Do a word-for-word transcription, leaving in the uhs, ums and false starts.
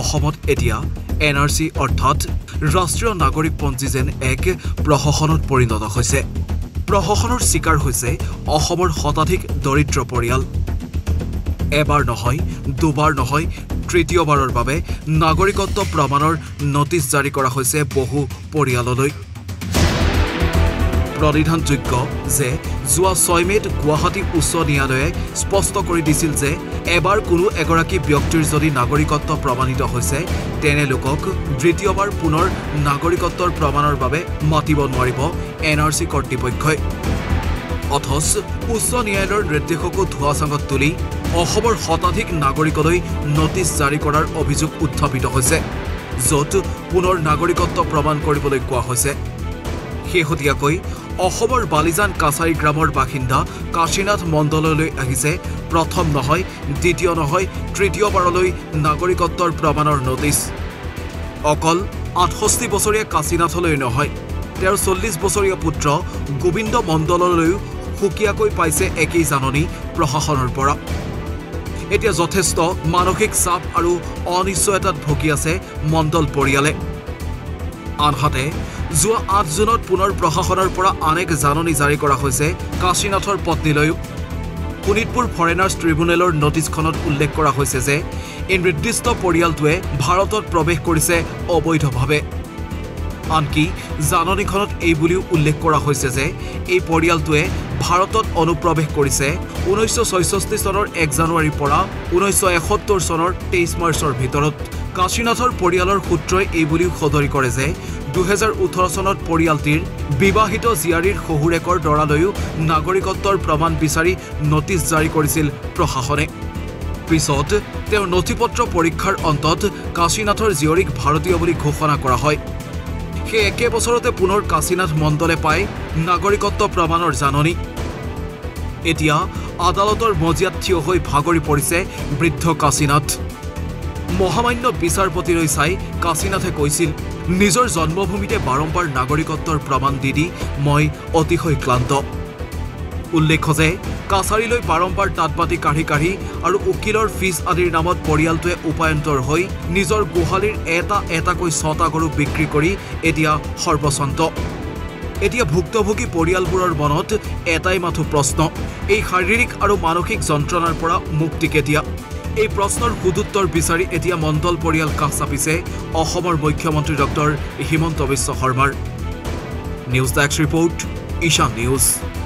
অসমত এতিয়া N R C অৰ্থাৎ ৰাষ্ট্ৰীয় নাগৰিক পঞ্জী যেন এক প্ৰহসনত পৰিণত হৈছে। প্ৰহসনৰ শিকাৰ হৈছে অসমৰ শতাধিক দৰিদ্ৰ পৰিয়াল। এবাৰ নহয়, দুবাৰ নহয়, তৃতীয়বাৰৰ বাবে নাগৰিকত্ব প্ৰমাণৰ নটিচ জাৰি কৰা হৈছে বহু পৰিয়াললৈ। প্রধানযোগ্য যে যোৱা ছয় মে'ত গুৱাহাটী উচ্চ ন্যায়ালয়ে স্পষ্ট কৰি দিছিল যে এবাৰ কোনো এগৰাকী ব্যক্তিৰ যদি নাগৰিকত্ব প্ৰমাণিত হৈছে তেনে লোকক দ্বিতীয়বাৰ পুনৰ নাগৰিকত্বৰ প্ৰমাণৰ বাবে মাতিব নোৱাৰিব এন আৰ চি কৰ্তৃপক্ষই। অথচ উচ্চ ন্যায়ালয়ৰ নিৰ্দেশকো ধোঁৱাচাঙত তুলি অসমৰ শতাধিক নাগৰিকলৈ নটিচ জাৰি কৰাৰ অভিযোগ উত্থাপিত হৈছে, য'ত পুনৰ নাগৰিকত্ব প্ৰমাণ কৰিবলৈ কোৱা হৈছে। শেহতীয়াকৈ অসমৰ বালিজান কাছাৰী গ্ৰামৰ বাসিন্দা কাশীনাথ মণ্ডললৈ আহিছে প্ৰথম নহয়, দ্বিতীয় নহয়, তৃতীয়বাৰলৈ নাগৰিকত্বৰ প্ৰমাণৰ নটিচ। অকল আঠষষ্ঠি বছৰীয়া কাশীনাথলৈ নহয়, তেওঁৰ চল্লিছ বছৰীয়া পুত্ৰ গোবিন্দ মণ্ডললৈও সুকীয়াকৈ পাইছে একেই জাননী প্ৰশাসনৰ পৰা। এতিয়া যথেষ্ট মানসিক চাপ আৰু অনিশ্চয়তাত ভুগি আছে মণ্ডল পৰিয়ালে। আনহাতে যোৱা আঠ জুনত পুনৰ প্ৰশাসনৰ পৰা আনেক জাননী জাৰি কৰা হৈছে কাশীনাথৰ পত্নীলৈও। শোণিতপুৰ ফৰেনাৰ্ছ ট্ৰিব্যুনেলৰ নটিচখনত উল্লেখ কৰা হৈছে যে এই নিৰ্দিষ্ট পৰিয়ালটোৱে ভাৰতত প্ৰৱেশ কৰিছে অবৈধভাৱে। আনকি জাননীখনত এই বুলিও উল্লেখ কৰা হৈছে যে এই পৰিয়ালটোৱে ভাৰতত অনুপ্ৰৱেশ কৰিছে ঊনৈছশ ছয়ষষ্ঠি চনৰ এক জানুৱাৰীৰ পৰা ঊনৈছশ এসত্তৰ চনৰ তেইছ মাৰ্চৰ ভিতৰত। কাশীনাথৰ পৰিয়ালৰ সূত্ৰই এই বুলিও সদৰি কৰে যে দুহেজাৰ ওঠৰ চনত পৰিয়ালটিৰ বিবাহিত জীয়াৰীৰ শহুৰেকৰ দৰালৈও নাগৰিকত্বৰ প্ৰমাণ বিচাৰি নটিচ জাৰি কৰিছিল প্ৰশাসনে। পিছত তেওঁৰ নথিপত্ৰ পৰীক্ষাৰ অন্তত কাশীনাথৰ জীয়ৰীক ভাৰতীয় বুলি ঘোষণা কৰা হয়। সেই একে বছৰতে পুনৰ কাশীনাথ মণ্ডলে পায় নাগৰিকত্ব প্ৰমাণৰ জাননী। এতিয়া আদালতৰ মজিয়াত থিয় হৈ ভাগৰি পৰিছে বৃদ্ধ কাশীনাথ। মহামান্য বিচাৰপতিলৈ চাই কাশীনাথে কৈছিল, নিজৰ জন্মভূমিতে বাৰম্বাৰ নাগৰিকত্বৰ প্ৰমাণ দি দি মই অতিশয় ক্লান্ত। উল্লেখ্য যে কাছাৰীলৈ বাৰম্বাৰ তাঁতবাতি কাঢ়ি কাঢ়ি আৰু উকিলৰ ফিজ আদিৰ নামত পৰিয়ালটোৱে উপায়ন্তৰ হৈ নিজৰ গোহালিৰ এটা এটাকৈ ছটা গৰু বিক্ৰী কৰি এতিয়া সৰ্বস্বান্ত। এতিয়া ভুক্তভোগী পৰিয়ালবোৰৰ মনত এটাই মাথো প্ৰশ্ন, এই শাৰীৰিক আৰু মানসিক যন্ত্ৰণাৰ পৰা মুক্তি কেতিয়া? এই প্ৰশ্নৰ সুদুত্তৰ বিচাৰি এতিয়া মণ্ডল পৰিয়াল কাষ চাপিছে অসমৰ মুখ্যমন্ত্ৰী ডক্টৰ হিমন্ত বিশ্ব শৰ্মাৰ। News desk report, Ishan news.